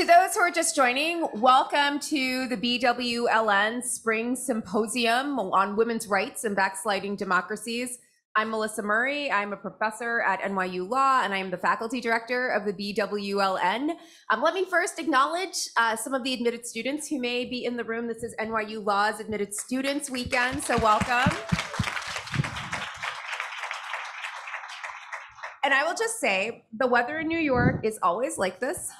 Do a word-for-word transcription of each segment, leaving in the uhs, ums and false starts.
To those who are just joining, welcome to the B W L N Spring Symposium on Women's Rights and Backsliding Democracies. I'm Melissa Murray. I'm a professor at N Y U Law, and I am the faculty director of the B W L N. Um, let me first acknowledge uh, some of the admitted students who may be in the room. This is N Y U Law's Admitted Students Weekend, so welcome. And I will just say, the weather in New York is always like this.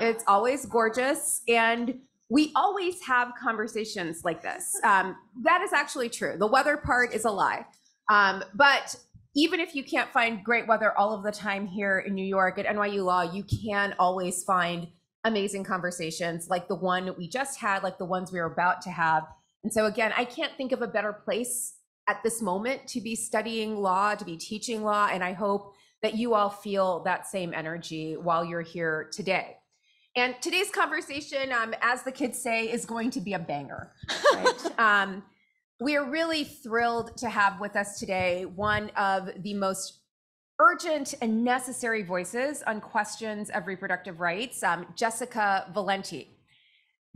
It's always gorgeous, and we always have conversations like this. Um, that is actually true. The weather part is a lie. Um, but even if you can't find great weather all of the time here in New York, at N Y U Law, you can always find amazing conversations like the one we just had, like the ones we are about to have. And so again, I can't think of a better place at this moment to be studying law, to be teaching law, and I hope that you all feel that same energy while you're here today. And today's conversation, um, as the kids say, is going to be a banger. Right? um, we are really thrilled to have with us today one of the most urgent and necessary voices on questions of reproductive rights, um, Jessica Valenti.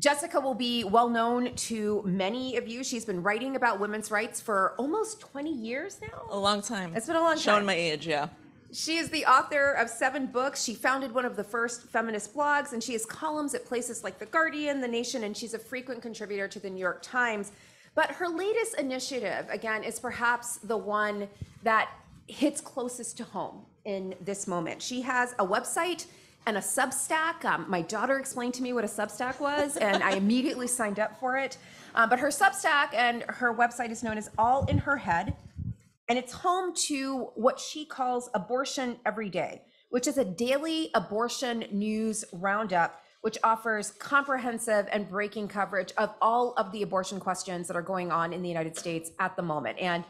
Jessica will be well known to many of you. She's been writing about women's rights for almost twenty years now. A long time. It's been a long time. Showing my age, yeah. She is the author of seven books. She founded one of the first feminist blogs, and she has columns at places like The Guardian, The Nation, and she's a frequent contributor to The New York Times. But her latest initiative, again, is perhaps the one that hits closest to home in this moment. She has a website and a Substack. Um, my daughter explained to me what a Substack was, and I immediately signed up for it. Um, but her Substack and her website is known as All in Her Head, and it's home to what she calls Abortion Every Day, which is a daily abortion news roundup, which offers comprehensive and breaking coverage of all of the abortion questions that are going on in the United States at the moment. And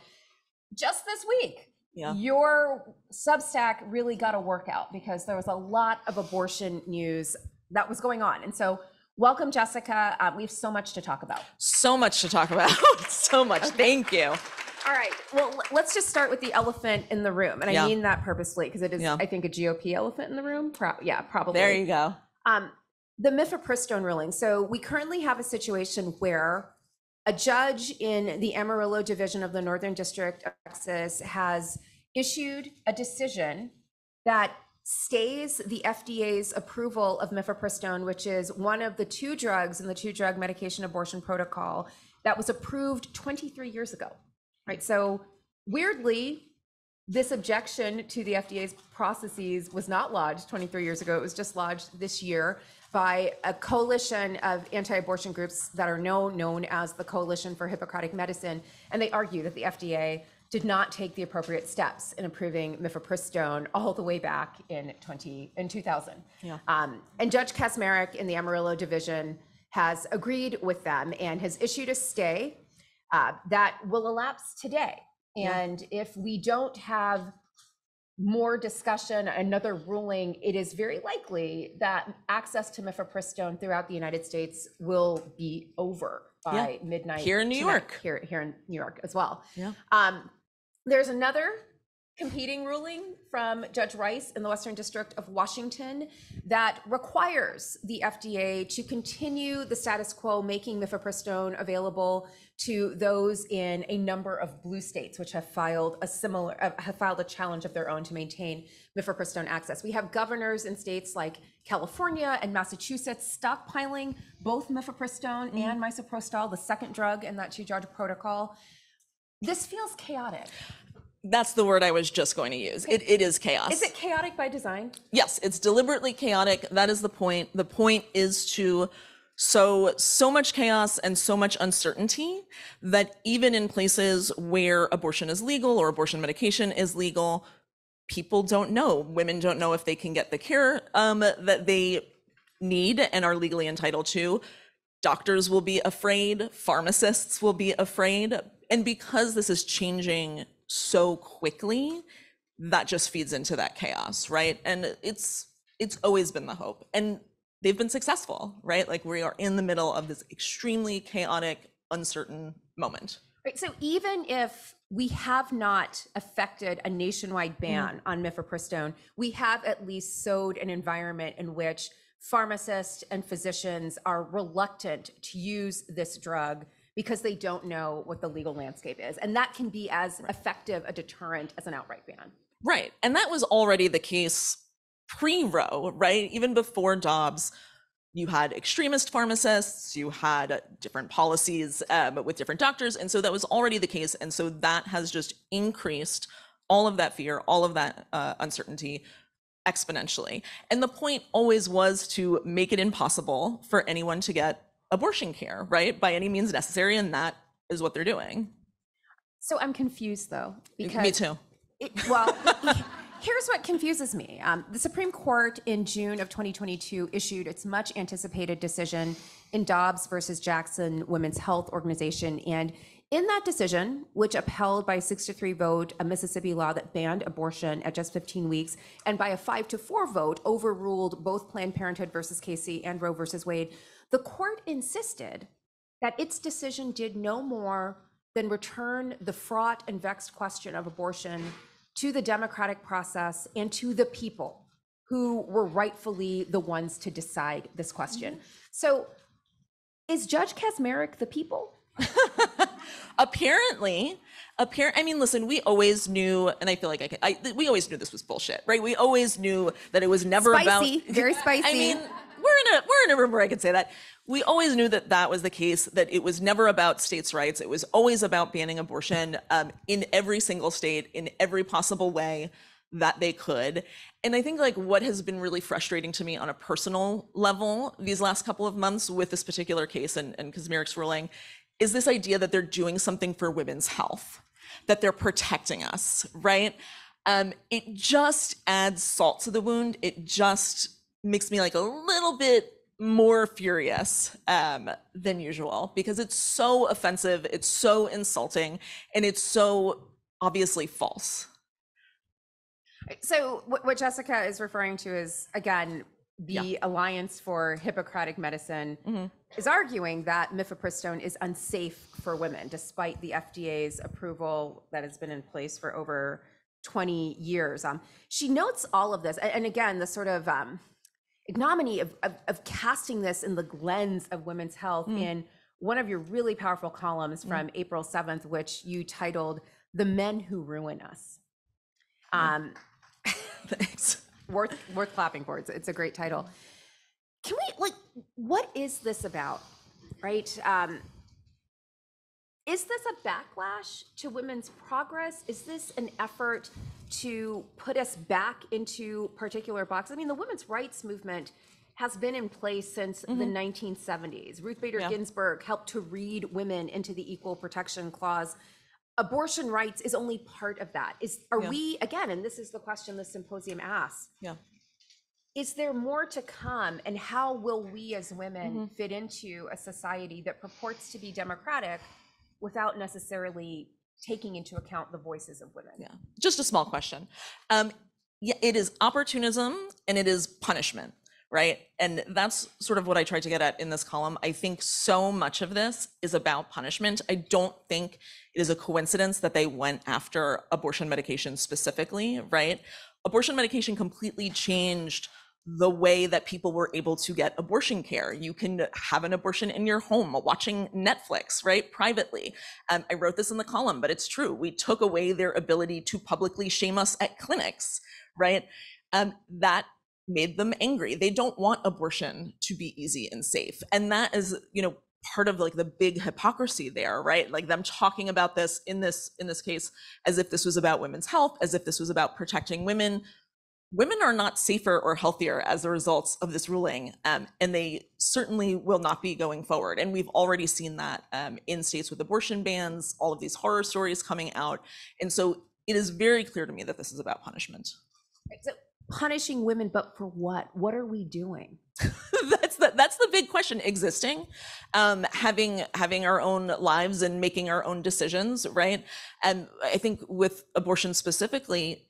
just this week, yeah. Your Substack really got a workout because there was a lot of abortion news that was going on. And so welcome, Jessica. Uh, we have so much to talk about. So much to talk about. so much. Okay. Thank you. All right. Well, let's just start with the elephant in the room. And yeah. I mean that purposely because it is, yeah. I think, a G O P elephant in the room. Pro yeah, probably. There you go. Um, the Mifepristone ruling. So we currently have a situation where a judge in the Amarillo Division of the Northern District of Texas has issued a decision that stays the F D A's approval of Mifepristone, which is one of the two drugs in the two-drug medication abortion protocol that was approved twenty-three years ago. Right? So weirdly, this objection to the F D A's processes was not lodged twenty-three years ago. It was just lodged this year by a coalition of anti-abortion groups that are now known as the Coalition for Hippocratic Medicine, and they argue that the F D A did not take the appropriate steps in approving Mifepristone all the way back in two thousand. Yeah. Um, and Judge Kacsmaryk in the Amarillo Division has agreed with them and has issued a stay uh, that will elapse today. And yeah. if we don't have more discussion, another ruling, it is very likely that access to Mifepristone throughout the United States will be over by yeah. midnight here in New tonight, York here here in New York as well. Yeah. Um, there's another competing ruling from Judge Rice in the Western District of Washington that requires the F D A to continue the status quo, making Mifepristone available to those in a number of blue states which have filed a similar uh, have filed a challenge of their own to maintain Mifepristone access. We have governors in states like California and Massachusetts stockpiling both Mifepristone mm-hmm. and misoprostol, the second drug in that two-drug protocol. This feels chaotic. That's the word I was just going to use. Okay. It, it is chaos. Is it chaotic by design? Yes, it's deliberately chaotic. That is the point. The point is to sow so much chaos and so much uncertainty that even in places where abortion is legal or abortion medication is legal, people don't know. Women don't know if they can get the care um, that they need and are legally entitled to. Doctors will be afraid. Pharmacists will be afraid. And because this is changing so quickly, that just feeds into that chaos, right? And it's it's always been the hope, and they've been successful, right? Like, we are in the middle of this extremely chaotic, uncertain moment. Right, so even if we have not affected a nationwide ban mm-hmm. on Mifepristone, we have at least sowed an environment in which pharmacists and physicians are reluctant to use this drug because they don't know what the legal landscape is. And that can be as right. effective a deterrent as an outright ban. Right. And that was already the case pre-Roe, right? Even before Dobbs, you had extremist pharmacists, you had different policies um, with different doctors. And so that was already the case. And so that has just increased all of that fear, all of that uh, uncertainty exponentially. And the point always was to make it impossible for anyone to get abortion care, right? By any means necessary. And that is what they're doing. So I'm confused though, because- Me too. It, well, here's what confuses me. Um, the Supreme Court in June of twenty twenty-two issued its much anticipated decision in Dobbs versus Jackson Women's Health Organization. And in that decision, which upheld by a six to three vote a Mississippi law that banned abortion at just fifteen weeks, and by a five to four vote overruled both Planned Parenthood versus Casey and Roe versus Wade, the court insisted that its decision did no more than return the fraught and vexed question of abortion to the democratic process and to the people who were rightfully the ones to decide this question. Mm-hmm. So is Judge Kacsmaryk the people? Apparently, apparent. I mean, listen, we always knew, and I feel like I can, I, we always knew this was bullshit, right? We always knew that it was never spicy, about- very spicy. I mean, we're in a, we're in a room where I could say that. We always knew that that was the case, that it was never about states' rights. It was always about banning abortion um, in every single state, in every possible way that they could. And I think like what has been really frustrating to me on a personal level these last couple of months with this particular case and, and Kacsmaryk's ruling is this idea that they're doing something for women's health, that they're protecting us, right? Um, it just adds salt to the wound. It just makes me like a little bit more furious um, than usual, because it's so offensive, it's so insulting, and it's so obviously false. So what Jessica is referring to is, again, the yeah. Alliance for Hippocratic Medicine mm-hmm. is arguing that Mifepristone is unsafe for women, despite the F D A's approval that has been in place for over twenty years. Um, she notes all of this, and again, the sort of um, ignominy of, of, of casting this in the lens of women's health mm. in one of your really powerful columns from mm. April seventh, which you titled, "The Men Who Ruin Us." Mm. Um, Thanks. worth, worth clapping for, it's, it's a great title. Can we, like, what is this about, right? Um, is this a backlash to women's progress? Is this an effort to put us back into particular boxes? I mean, the women's rights movement has been in place since mm-hmm. the nineteen seventies. Ruth Bader yeah. Ginsburg helped to read women into the Equal Protection Clause. Abortion rights is only part of that. Is Are yeah. we, again, and this is the question the symposium asks, yeah. is there more to come, and how will we as women mm-hmm. fit into a society that purports to be democratic without necessarily taking into account the voices of women? Yeah, just a small question. Um, yeah, it is opportunism and it is punishment, right? And that's sort of what I tried to get at in this column. I think so much of this is about punishment. I don't think it is a coincidence that they went after abortion medication specifically, right? Abortion medication completely changed the way that people were able to get abortion care. You can have an abortion in your home watching Netflix, right? Privately. Um, I wrote this in the column, but it's true. We took away their ability to publicly shame us at clinics, right? Um, that made them angry. They don't want abortion to be easy and safe. And that is, you know, part of like the big hypocrisy there, right? Like them talking about this in this, in this case, as if this was about women's health, as if this was about protecting women. Women are not safer or healthier as a result of this ruling, um, and they certainly will not be going forward. And we've already seen that um, in states with abortion bans, all of these horror stories coming out. And so it is very clear to me that this is about punishment. So punishing women, but for what? What are we doing? that's, the, that's the big question, existing, um, having, having our own lives and making our own decisions, right? And I think with abortion specifically,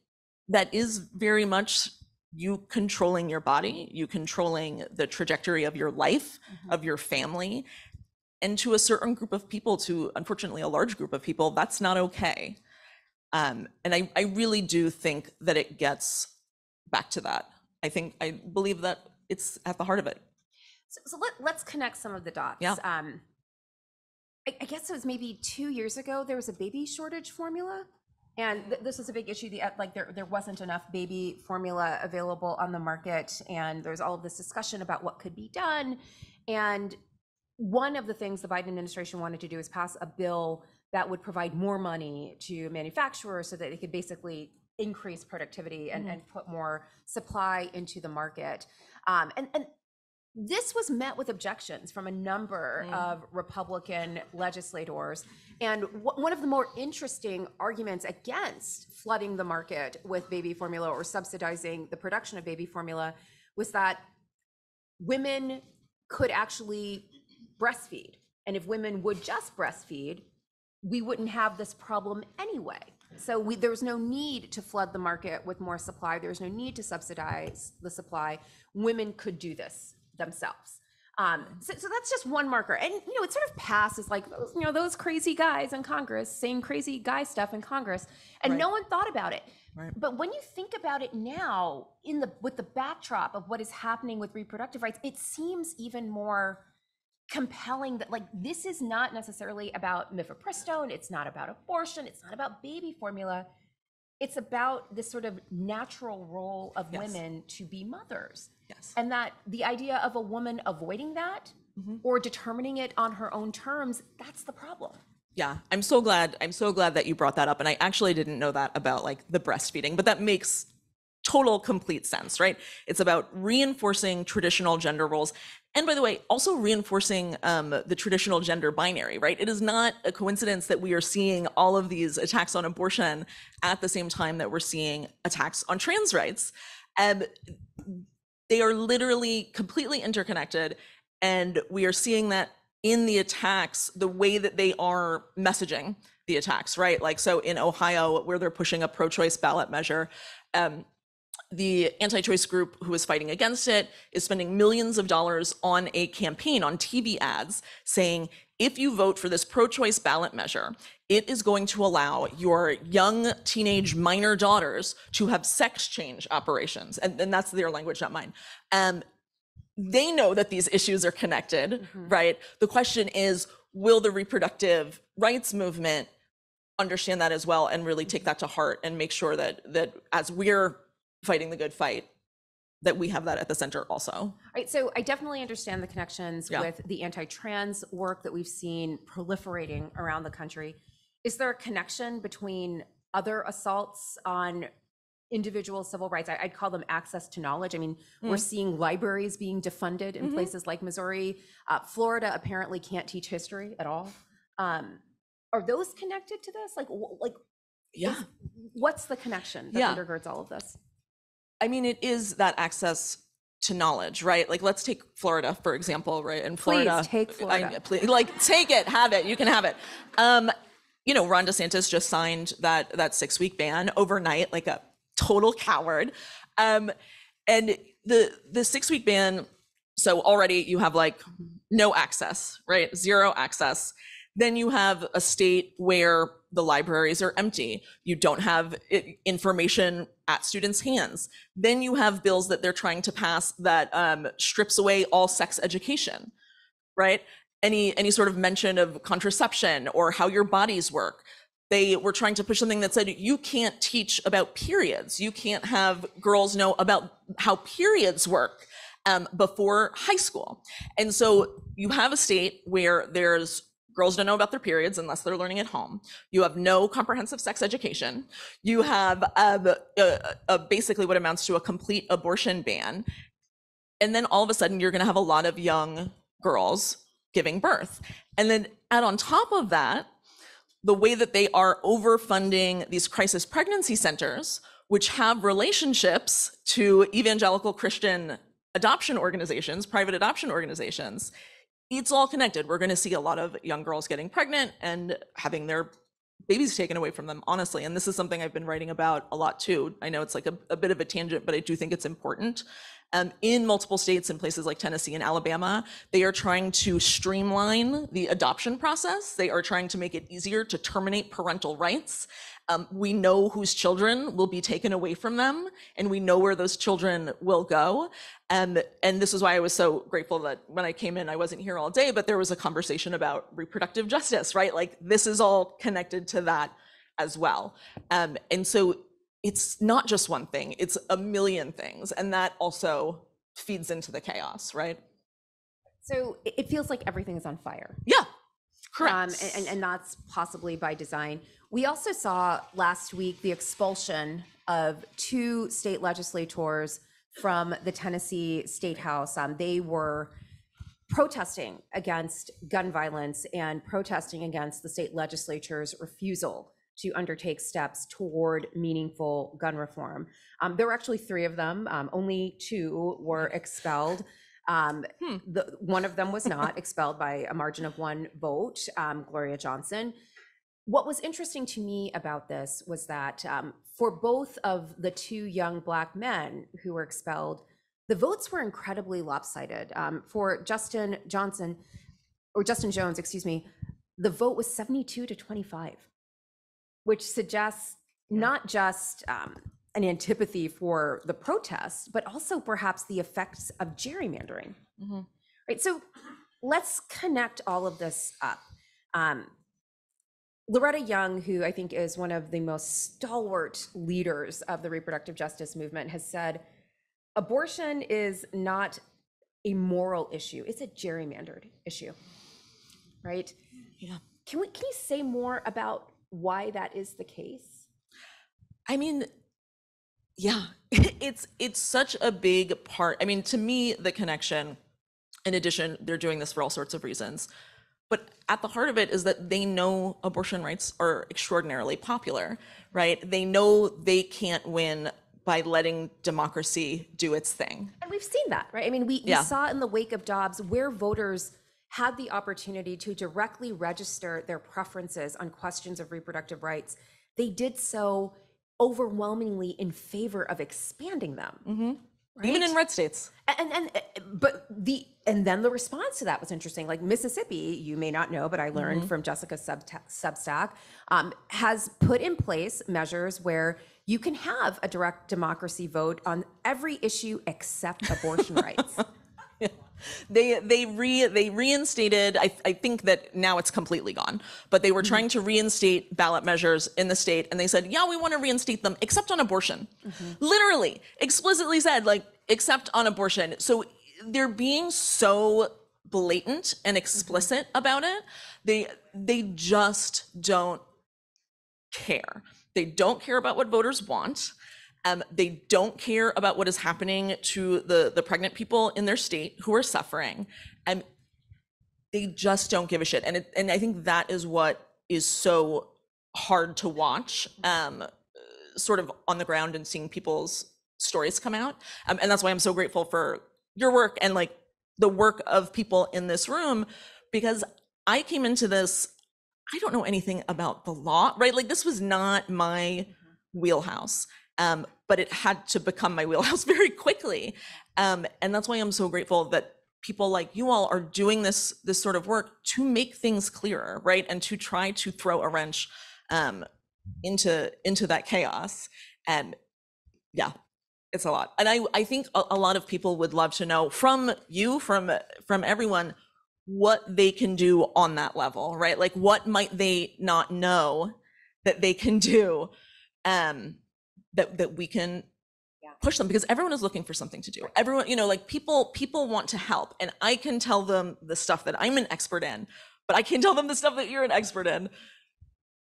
that is very much you controlling your body, you controlling the trajectory of your life, mm-hmm. of your family, and to a certain group of people, to unfortunately a large group of people, that's not okay. Um, and I, I really do think that it gets back to that. I think, I believe that it's at the heart of it. So, so let, let's connect some of the dots. Yeah. Um, I, I guess it was maybe two years ago, there was a baby shortage formula. And th this was a big issue, the, like there, there wasn't enough baby formula available on the market. And there's all of this discussion about what could be done. And one of the things the Biden administration wanted to do is pass a bill that would provide more money to manufacturers so that they could basically increase productivity and, mm-hmm. and put more supply into the market. Um, and, and this was met with objections from a number mm. of Republican legislators. And one of the more interesting arguments against flooding the market with baby formula or subsidizing the production of baby formula was that women could actually breastfeed. And if women would just breastfeed, we wouldn't have this problem anyway. So we, there was no need to flood the market with more supply. There was no need to subsidize the supply. Women could do this themselves. Um, so, so that's just one marker. And, you know, it sort of passes like, those, you know, those crazy guys in Congress saying crazy guy stuff in Congress, and right. no one thought about it. Right. But when you think about it now, in the with the backdrop of what is happening with reproductive rights, it seems even more compelling that, like, this is not necessarily about Mifepristone, it's not about abortion, it's not about baby formula. It's about this sort of natural role of yes. women to be mothers. Yes. And that the idea of a woman avoiding that mm-hmm. or determining it on her own terms, that's the problem. Yeah, I'm so glad. I'm so glad that you brought that up. And I actually didn't know that about like the breastfeeding, but that makes total complete sense, right? It's about reinforcing traditional gender roles. And by the way, also reinforcing um, the traditional gender binary, right? It is not a coincidence that we are seeing all of these attacks on abortion at the same time that we're seeing attacks on trans rights. Um, they are literally completely interconnected. And we are seeing that in the attacks, the way that they are messaging the attacks, right? Like, so in Ohio, where they're pushing a pro-choice ballot measure, um, the anti-choice group who is fighting against it is spending millions of dollars on a campaign, on T V ads, saying, if you vote for this pro-choice ballot measure, it is going to allow your young teenage minor daughters to have sex change operations. And, and that's their language, not mine. Um, they know that these issues are connected, mm-hmm. right? The question is, will the reproductive rights movement understand that as well and really take that to heart and make sure that, that as we're fighting the good fight, that we have that at the center also. All right, so I definitely understand the connections yeah. with the anti-trans work that we've seen proliferating around the country. Is there a connection between other assaults on individual civil rights? I, I'd call them access to knowledge. I mean, mm. we're seeing libraries being defunded in mm-hmm. places like Missouri. Uh, Florida apparently can't teach history at all. Um, are those connected to this? Like, like, yeah. is, what's the connection that yeah. undergirds all of this? I mean, it is that access to knowledge, right? Like, let's take Florida, for example, right? And Florida, please take Florida. I, please, like, take it, have it, you can have it. Um, you know, Ron DeSantis just signed that, that six week ban overnight, like a total coward. Um, and the, the six week ban, so already you have like no access, right? Zero access. Then you have a state where the libraries are empty. You don't have information at students' hands. Then you have bills that they're trying to pass that um, strips away all sex education, right? Any, any sort of mention of contraception or how your bodies work. They were trying to push something that said, you can't teach about periods. You can't have girls know about how periods work um, before high school. And so you have a state where there's girls don't know about their periods unless they're learning at home. You have no comprehensive sex education. You have a, a, a basically what amounts to a complete abortion ban. And then all of a sudden you're gonna have a lot of young girls giving birth. And then add on top of that, the way that they are overfunding these crisis pregnancy centers, which have relationships to evangelical Christian adoption organizations, private adoption organizations, it's all connected. We're going to see a lot of young girls getting pregnant and having their babies taken away from them, honestly. And this is something I've been writing about a lot too. I know it's like a, a bit of a tangent, but I do think it's important. Um, in multiple states, in places like Tennessee and Alabama, they are trying to streamline the adoption process. They are trying to make it easier to terminate parental rights. Um, we know whose children will be taken away from them, and we know where those children will go. And, and this is why I was so grateful that when I came in, I wasn't here all day, but there was a conversation about reproductive justice, right? Like this is all connected to that as well. Um, and so it's not just one thing, it's a million things. And that also feeds into the chaos, right? So it feels like everything is on fire. Yeah. Correct. Um, and, and that's possibly by design. We also saw last week the expulsion of two state legislators from the Tennessee State House. Um, they were protesting against gun violence and protesting against the state legislature's refusal to undertake steps toward meaningful gun reform. Um, there were actually three of them. Um, only two were expelled. Um, hmm. the, one of them was not expelled by a margin of one vote, um, Gloria Johnson. What was interesting to me about this was that um, for both of the two young Black men who were expelled, the votes were incredibly lopsided. Um, for Justin Johnson, or Justin Jones, excuse me, the vote was seventy-two to twenty-five, which suggests not just um, an antipathy for the protests, but also perhaps the effects of gerrymandering. Mm-hmm. Right, so let's connect all of this up. Um, Loretta Young, who I think is one of the most stalwart leaders of the reproductive justice movement, has said, abortion is not a moral issue, it's a gerrymandered issue, right? Yeah. Can we, can you say more about why that is the case? I mean, yeah, it's, it's such a big part. I mean, to me, the connection, in addition, they're doing this for all sorts of reasons, but at the heart of it is that they know abortion rights are extraordinarily popular, right? They know they can't win by letting democracy do its thing. And we've seen that, right? I mean, we, we yeah. saw in the wake of Dobbs where voters had the opportunity to directly register their preferences on questions of reproductive rights. They did so overwhelmingly in favor of expanding them. Mm-hmm. Right? Even in red states. And, and but the and then the response to that was interesting. Like Mississippi, you may not know, but I learned mm-hmm. from Jessica's Substack, um, has put in place measures where you can have a direct democracy vote on every issue except abortion rights. Yeah. They they re they reinstated. I I think that now it's completely gone. But they were trying to reinstate ballot measures in the state, and they said, yeah, we want to reinstate them, except on abortion. Mm-hmm. Literally, explicitly said, like, except on abortion. So they're being so blatant and explicit mm-hmm. about it. They they just don't care. They don't care about what voters want. Um, they don't care about what is happening to the, the pregnant people in their state who are suffering. Um, they just don't give a shit. And, it, and I think that is what is so hard to watch, um, sort of on the ground and seeing people's stories come out. Um, and that's why I'm so grateful for your work and like the work of people in this room, because I came into this, I don't know anything about the law, right? Like this was not my wheelhouse. Um, but it had to become my wheelhouse very quickly. Um, and that's why I'm so grateful that people like you all are doing this, this sort of work to make things clearer, right? And to try to throw a wrench um, into, into that chaos. And yeah, it's a lot. And I, I think a, a lot of people would love to know from you, from, from everyone, what they can do on that level, right? Like what might they not know that they can do? Um, that that we can yeah. push them, because everyone is looking for something to do. Everyone, you know, like people people want to help, and I can tell them the stuff that I'm an expert in, but I can't tell them the stuff that you're an expert in.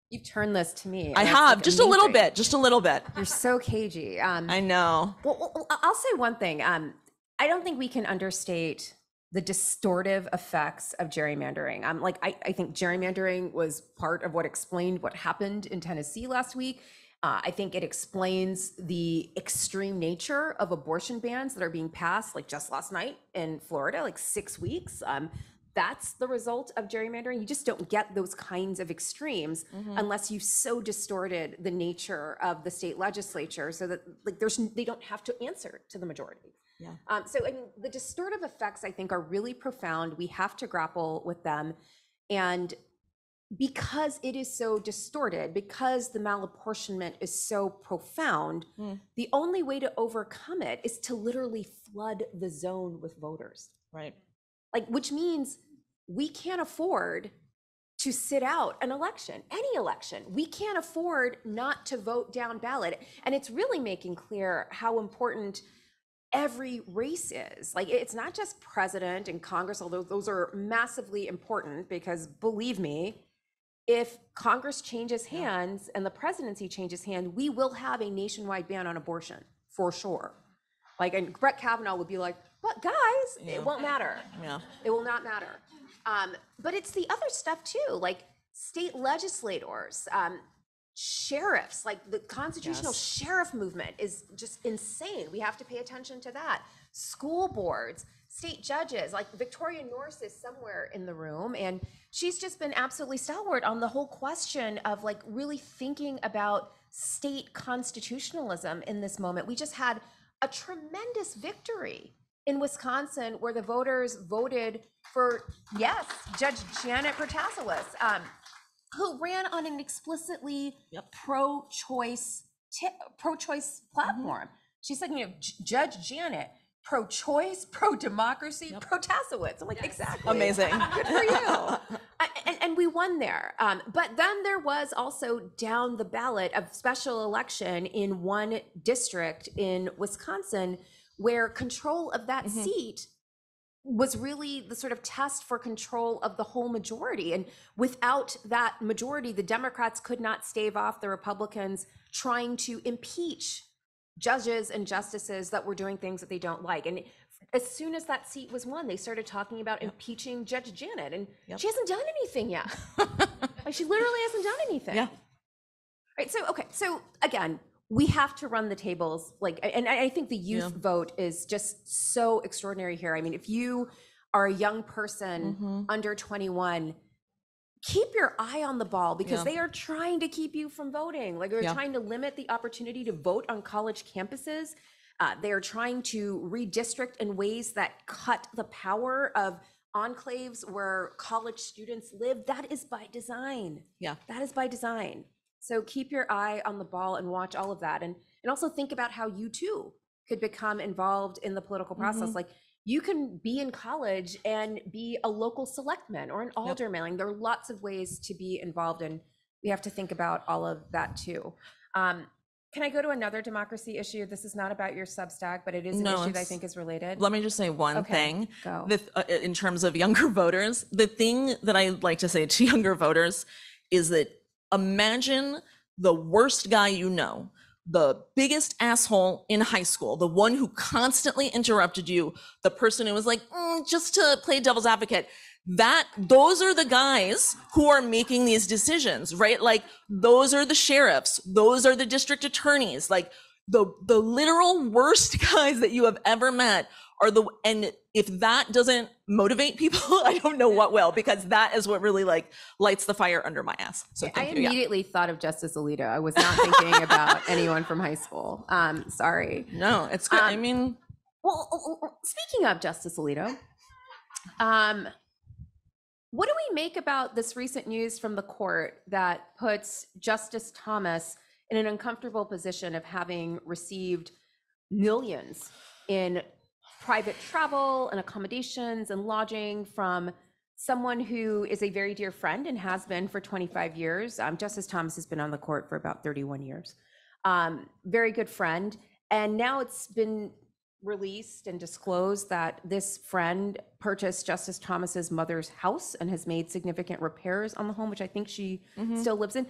You've turned this to me. I have, like, just amazing. a little bit, just a little bit. You're so cagey. Um, I know. Well, well, I'll say one thing. Um, I don't think we can understate the distortive effects of gerrymandering. Um, like I, I think gerrymandering was part of what explained what happened in Tennessee last week. Uh, I think it explains the extreme nature of abortion bans that are being passed, like just last night in Florida, like six weeks. Um, that's the result of gerrymandering. You just don't get those kinds of extremes mm-hmm. unless you've so distorted the nature of the state legislature so that like there's they don't have to answer to the majority. Yeah. Um, so I mean, the distortive effects I think are really profound. We have to grapple with them, and because it is so distorted, because the malapportionment is so profound, mm. the only way to overcome it is to literally flood the zone with voters. Right. Like, which means we can't afford to sit out an election, any election. We can't afford not to vote down ballot. And it's really making clear how important every race is. Like, it's not just president and Congress, although those are massively important, because believe me, if Congress changes hands yeah. and the presidency changes hand, we will have a nationwide ban on abortion for sure. Like, and Brett Kavanaugh would be like, but guys, yeah. it won't matter. Yeah. It will not matter. Um, but it's the other stuff too, like state legislators, um, sheriffs, like the constitutional yes. sheriff movement is just insane. We have to pay attention to that. School boards, state judges, like Victoria Norris is somewhere in the room, and she's just been absolutely stalwart on the whole question of like really thinking about state constitutionalism in this moment. We just had a tremendous victory in Wisconsin where the voters voted for, yes, Judge Janet Protasowicz, um, who ran on an explicitly yep. pro-choice t- pro-choice platform. Mm-hmm. She said, you know, J- Judge Janet, pro-choice, pro-democracy, yep. Protasowicz. I'm like, yes. exactly. Amazing. Good for you. I, and, and we won there. Um, but then there was also down the ballot a special election in one district in Wisconsin where control of that mm-hmm. seat was really the sort of test for control of the whole majority. And without that majority, the Democrats could not stave off the Republicans trying to impeach judges and justices that were doing things that they don't like. And as soon as that seat was won, they started talking about yep. impeaching Judge Janet, and yep. she hasn't done anything yet. Like, she literally hasn't done anything. Yeah. Right. So, okay. So again, we have to run the tables, like, and I think the youth yeah. vote is just so extraordinary here. I mean, if you are a young person mm-hmm. under twenty-one, keep your eye on the ball, because yeah. they are trying to keep you from voting. Like, they're yeah. trying to limit the opportunity to vote on college campuses. Uh, they are trying to redistrict in ways that cut the power of enclaves where college students live. That is by design. Yeah, that is by design. So keep your eye on the ball and watch all of that. And, and also think about how you too could become involved in the political process. Mm-hmm. Like, you can be in college and be a local selectman or an alderman. Yep. Like, there are lots of ways to be involved, and we have to think about all of that too. Um, can I go to another democracy issue? This is not about your Substack, but it is an no, issue that I think is related. Let me just say one okay, thing go. The, uh, in terms of younger voters. The thing that I'd like to say to younger voters is that imagine the worst guy you know, the biggest asshole in high school, the one who constantly interrupted you, the person who was like, mm, just to play devil's advocate. That, those are the guys who are making these decisions, right? Like, those are the sheriffs, those are the district attorneys, like the, the literal worst guys that you have ever met are the, and if that doesn't motivate people, I don't know what will, because that is what really like lights the fire under my ass. So I you, immediately yeah. thought of Justice Alito. I was not thinking about anyone from high school. Um, sorry. No, it's good. Um, I mean, well, speaking of Justice Alito, um, what do we make about this recent news from the court that puts Justice Thomas in an uncomfortable position of having received millions in private travel and accommodations and lodging from someone who is a very dear friend and has been for twenty-five years. Um, Justice Thomas has been on the court for about thirty-one years. Um, very good friend. And now it's been released and disclosed that this friend purchased Justice Thomas's mother's house and has made significant repairs on the home, which I think she mm-hmm. still lives in.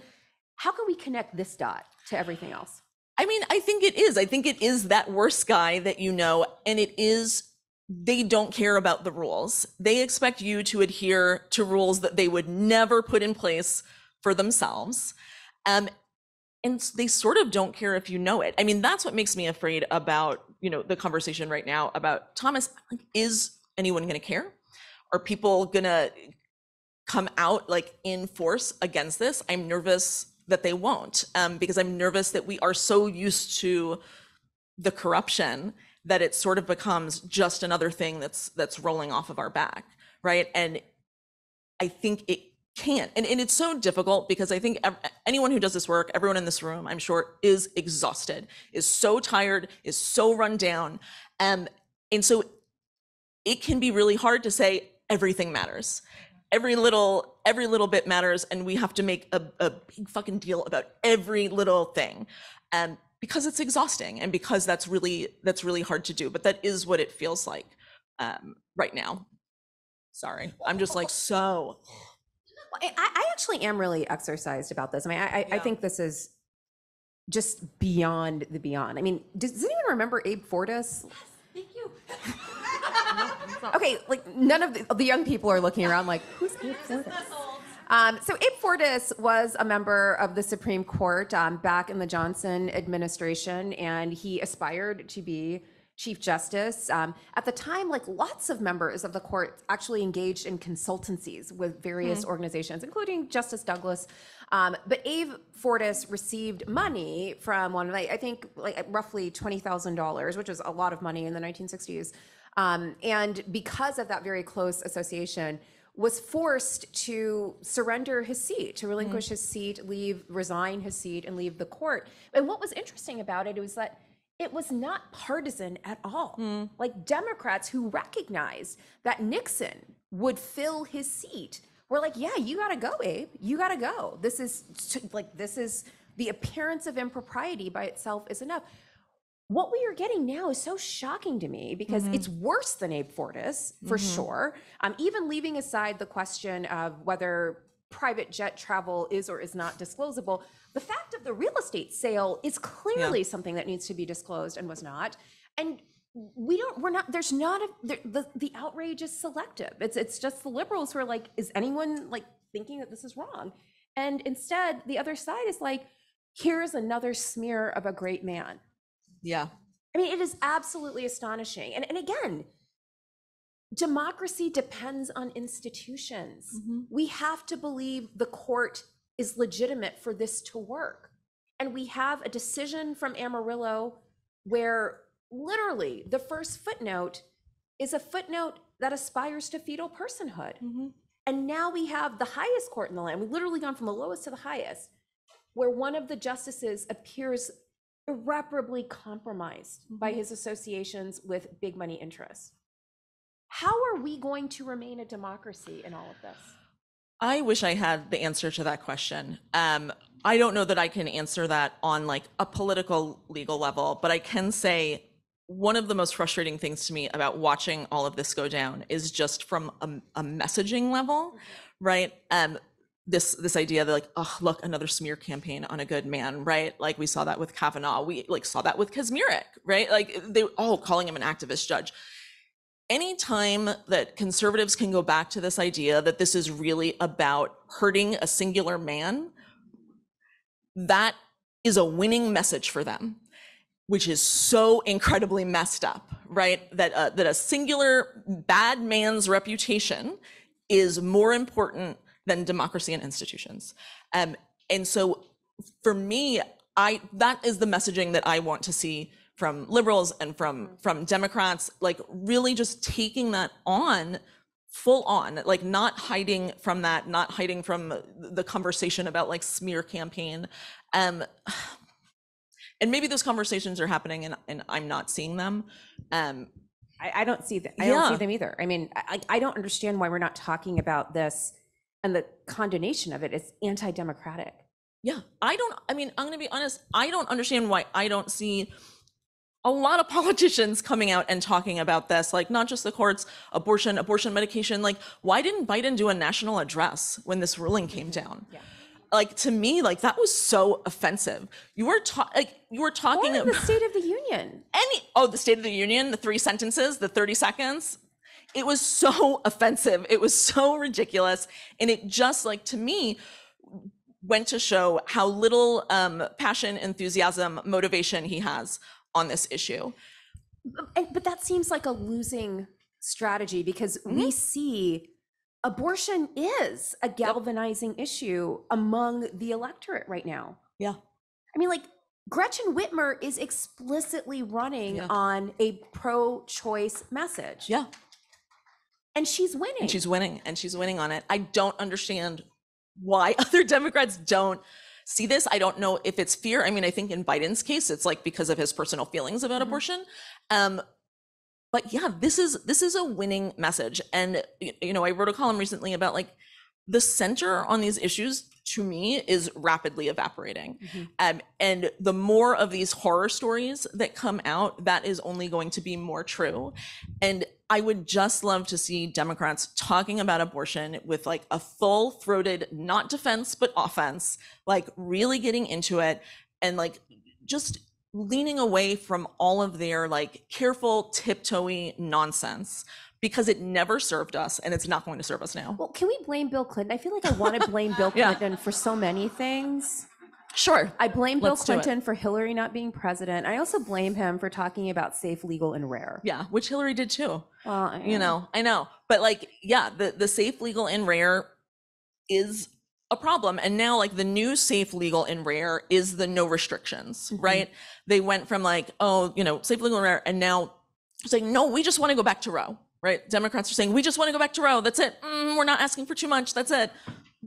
How can we connect this dot to everything else? I mean, I think it is. I think it is that worst guy that you know, and it is, they don't care about the rules. They expect you to adhere to rules that they would never put in place for themselves. Um, and they sort of don't care if you know it. I mean, that's what makes me afraid about, you know, the conversation right now about Thomas. Like, is anyone going to care? Are people going to come out like in force against this? I'm nervous that they won't, um, because I'm nervous that we are so used to the corruption that it sort of becomes just another thing that's that's rolling off of our back, right? And I think it can't. And, and it's so difficult because I think ev- anyone who does this work, everyone in this room, I'm sure, is exhausted, is so tired, is so run down. Um, and so it can be really hard to say everything matters. Every little, every little bit matters, and we have to make a, a big fucking deal about every little thing, um, because it's exhausting and because that's really that's really hard to do. But that is what it feels like um, right now. Sorry, I'm just like so. Well, I, I actually am really exercised about this. I mean, I, I, yeah. I think this is just beyond the beyond. I mean, does, does anyone remember Abe Fortas? Yes, thank you. Okay, like none of the, the young people are looking around like, who's Abe Fortas? Um, so Abe Fortas was a member of the Supreme Court um, back in the Johnson administration, and he aspired to be Chief Justice. Um, at the time, like lots of members of the court actually engaged in consultancies with various mm-hmm. organizations, including Justice Douglas. Um, but Abe Fortas received money from one of, like, I think, like roughly twenty thousand dollars, which was a lot of money in the nineteen sixties. Um, and because of that very close association, was forced to surrender his seat, to relinquish mm. his seat, leave, resign his seat, and leave the court. And what was interesting about it was that it was not partisan at all. Mm. Like Democrats who recognized that Nixon would fill his seat were like, yeah, you gotta go, Abe, you gotta go. This is like, this is the appearance of impropriety by itself is enough. What we are getting now is so shocking to me because mm-hmm. it's worse than Abe Fortas, for mm-hmm. sure. Um, even leaving aside the question of whether private jet travel is or is not disclosable, the fact of the real estate sale is clearly yeah. something that needs to be disclosed and was not. And we don't, we're not, there's not, a, there, the, the outrage is selective. It's, it's just the liberals who are like, is anyone like thinking that this is wrong? And instead, the other side is like, here's another smear of a great man. Yeah. I mean, it is absolutely astonishing. And, and again, democracy depends on institutions. Mm-hmm. We have to believe the court is legitimate for this to work. And we have a decision from Amarillo where literally the first footnote is a footnote that aspires to fetal personhood. Mm-hmm. And now we have the highest court in the land. We've literally gone from the lowest to the highest, where one of the justices appears irreparably compromised mm-hmm. by his associations with big money interests. How are we going to remain a democracy in all of this? I wish I had the answer to that question. Um, I don't know that I can answer that on like a political legal level, but I can say one of the most frustrating things to me about watching all of this go down is just from a, a messaging level, mm-hmm. right? Um, This this idea that like, oh, look, another smear campaign on a good man, right? Like we saw that with Kavanaugh, we like saw that with Kacsmaryk, right? Like they were all calling him an activist judge. Anytime that conservatives can go back to this idea that this is really about hurting a singular man, that is a winning message for them, which is so incredibly messed up, right? That uh, that a singular bad man's reputation is more important than democracy and institutions. Um, and so for me, I that is the messaging that I want to see from liberals and from, from Democrats, like really just taking that on, full on, like not hiding from that, not hiding from the conversation about like smear campaign. Um, and maybe those conversations are happening and, and I'm not seeing them. Um, I, I don't see that. I yeah. don't see them either. I mean, I, I don't understand why we're not talking about this. And the condemnation of it is anti-democratic. Yeah, I don't, I mean, I'm gonna be honest, I don't understand why I don't see a lot of politicians coming out and talking about this, like not just the courts, abortion, abortion medication, like why didn't Biden do a national address when this ruling came down? Yeah. Like to me, like that was so offensive. You were ta- like you were talking about the State of the Union. Any oh, the State of the Union, the three sentences, the thirty seconds. It was so offensive. It was so ridiculous. And it just like, to me, went to show how little um, passion, enthusiasm, motivation he has on this issue. But, but that seems like a losing strategy because mm-hmm. we see abortion is a galvanizing yep. issue among the electorate right now. Yeah. I mean, like Gretchen Whitmer is explicitly running yeah. on a pro-choice message. Yeah. And she's winning. And she's winning. And she's winning on it. I don't understand why other Democrats don't see this. I don't know if it's fear. I mean, I think in Biden's case, it's like because of his personal feelings about mm-hmm. abortion. Um, but yeah, this is this is a winning message. And, you know, I wrote a column recently about like the center on these issues to me is rapidly evaporating. Mm-hmm. Um, and the more of these horror stories that come out, that is only going to be more true. And I would just love to see Democrats talking about abortion with like a full-throated, not defense, but offense, like really getting into it and like just leaning away from all of their like careful, tiptoey nonsense, because it never served us and it's not going to serve us now. Well, can we blame Bill Clinton? I feel like I want to blame Bill Clinton yeah. for so many things. Sure. I blame Bill Let's Clinton for Hillary not being president. I also blame him for talking about safe, legal, and rare. Yeah, which Hillary did too. Well, I, you know, I know. But like, yeah, the, the safe, legal, and rare is a problem. And now like the new safe, legal, and rare is the no restrictions, mm-hmm. right? They went from like, oh, you know, safe, legal, and rare, and now saying, no, we just want to go back to Roe. Right? Democrats are saying, we just want to go back to Roe. That's it. Mm, we're not asking for too much. That's it.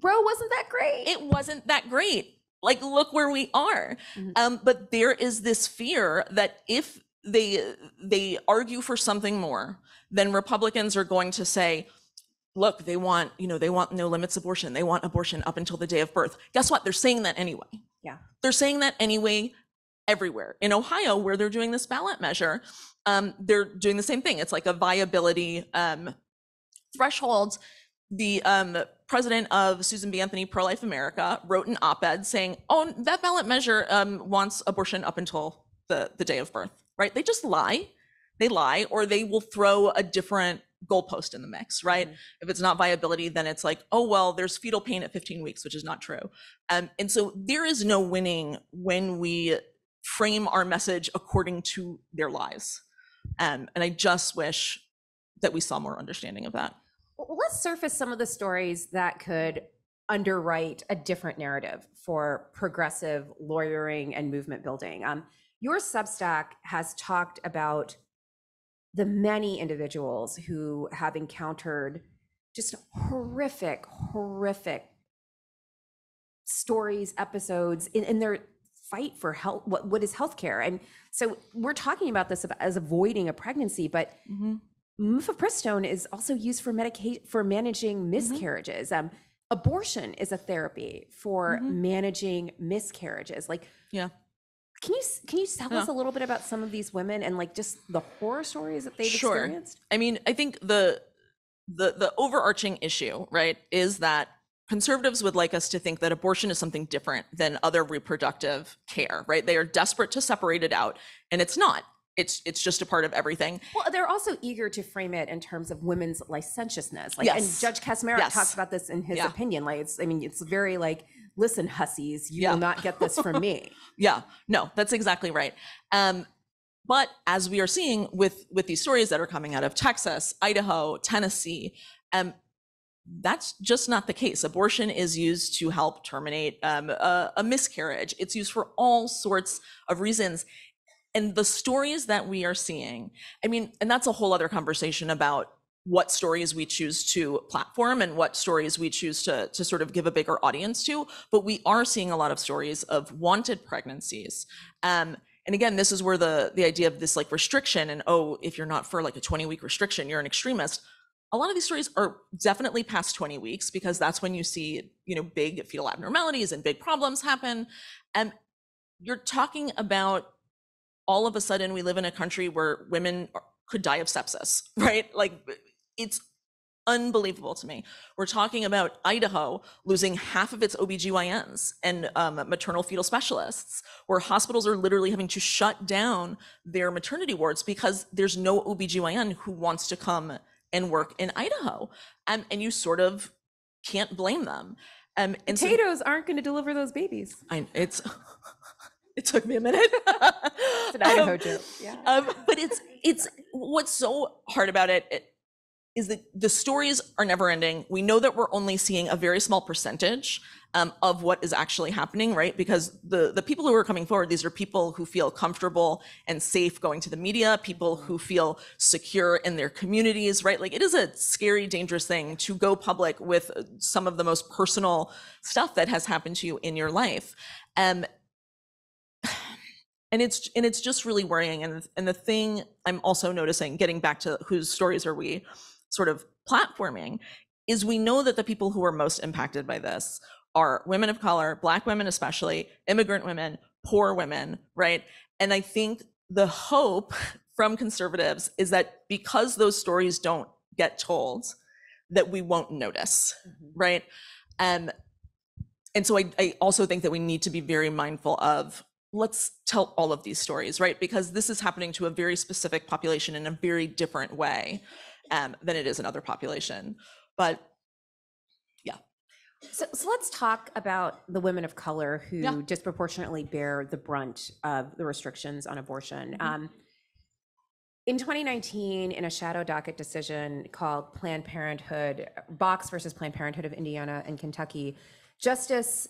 Roe wasn't that great. It wasn't that great. Like, look where we are. Mm-hmm. Um, but there is this fear that if they they argue for something more, then Republicans are going to say, look, they want, you know, they want no limits abortion. They want abortion up until the day of birth. Guess what? They're saying that anyway. Yeah. They're saying that anyway everywhere. In Ohio, where they're doing this ballot measure, Um, they're doing the same thing. It's like a viability um, threshold. The um, president of Susan B. Anthony Pro-Life America wrote an op-ed saying, oh, that ballot measure um, wants abortion up until the, the day of birth, right? They just lie. They lie, or they will throw a different goalpost in the mix, right? Mm-hmm. If it's not viability, then it's like, oh, well, there's fetal pain at fifteen weeks, which is not true. Um, and so there is no winning when we frame our message according to their lies. Um, and I just wish that we saw more understanding of that. Well, let's surface some of the stories that could underwrite a different narrative for progressive lawyering and movement building. Um, your Substack has talked about the many individuals who have encountered just horrific, horrific stories, episodes in, in their fight for health, what, what is healthcare? And so we're talking about this as avoiding a pregnancy, but mm-hmm. Mifepristone is also used for medica- for managing miscarriages. Mm-hmm. Um, abortion is a therapy for mm-hmm. managing miscarriages. Like, yeah, can you can you tell yeah. us a little bit about some of these women and like just the horror stories that they've sure. experienced? I mean, I think the the the overarching issue, right, is that conservatives would like us to think that abortion is something different than other reproductive care, right? They are desperate to separate it out, and it's not. It's it's just a part of everything. Well, they're also eager to frame it in terms of women's licentiousness. Like, yes. And Judge Kacsmaryk yes. talks about this in his yeah. opinion. Like, it's, I mean, it's very like, listen, hussies, you yeah. will not get this from me. yeah, no, that's exactly right. Um, but as we are seeing with, with these stories that are coming out of Texas, Idaho, Tennessee, um, that's just not the case. Abortion is used to help terminate um, a, a miscarriage. It's used for all sorts of reasons. And the stories that we are seeing, I mean, and that's a whole other conversation about what stories we choose to platform and what stories we choose to, to sort of give a bigger audience to. But we are seeing a lot of stories of wanted pregnancies. Um, And again, this is where the, the idea of this like restriction and, oh, if you're not for like a twenty week restriction, you're an extremist. A lot of these stories are definitely past twenty weeks because that's when you see, you know, big fetal abnormalities and big problems happen. And you're talking about all of a sudden we live in a country where women could die of sepsis, right? Like, it's unbelievable to me. We're talking about Idaho losing half of its O B G Y Ns and um, maternal fetal specialists, where hospitals are literally having to shut down their maternity wards because there's no O B G Y N who wants to come and work in Idaho. Um, and you sort of can't blame them. Um, and Potatoes so, aren't going to deliver those babies. I, it's, it took me a minute. It's an Idaho um, joke. Yeah. Um, but it's, it's what's so hard about it, it is that the stories are never ending. We know that we're only seeing a very small percentage um, of what is actually happening, right? Because the, the people who are coming forward, these are people who feel comfortable and safe going to the media, people who feel secure in their communities, right? Like, it is a scary, dangerous thing to go public with some of the most personal stuff that has happened to you in your life. Um, And it's and it's just really worrying. And and the thing I'm also noticing, getting back to whose stories are we sort of platforming, is we know that the people who are most impacted by this are women of color, Black women especially, immigrant women, poor women, right? And I think the hope from conservatives is that because those stories don't get told, that we won't notice, mm-hmm. right? And and so I, I also think that we need to be very mindful of, let's tell all of these stories, right? Because this is happening to a very specific population in a very different way um, than it is another population. But yeah. So, so let's talk about the women of color who yeah. disproportionately bear the brunt of the restrictions on abortion. Mm-hmm. um, in twenty nineteen, in a shadow docket decision called Planned Parenthood, Box versus Planned Parenthood of Indiana and Kentucky, Justice